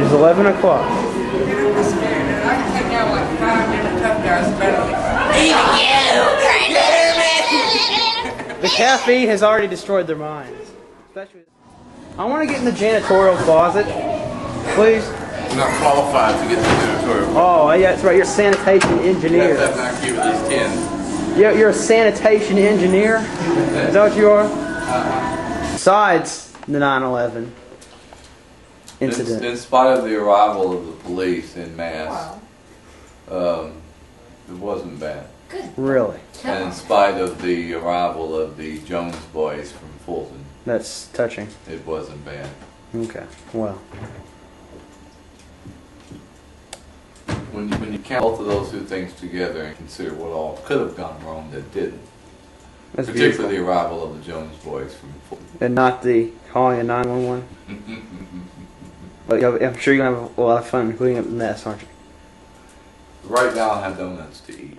It's 11 o'clock. The cafe has already destroyed their minds. Especially, I want to get in the janitorial closet, please. I'm not qualified to get in the janitorial closet. Oh, yeah, that's right. You're a sanitation engineer. That's not cute with these 10. Yeah, you're a sanitation engineer? Is that what you are? Besides the 9/11. Incident. In spite of the arrival of the police in mass, wow. It wasn't bad. Good. Really? And in spite of the arrival of the Jones boys from Fulton. That's touching. It wasn't bad. Okay. Well. When you count both of those two things together and consider what all could have gone wrong that didn't. That's particularly beautiful. The arrival of the Jones boys from Fulton. And not the calling of 911? But I'm sure you're going to have a lot of fun cleaning up the mess, aren't you? Right now I have donuts to eat.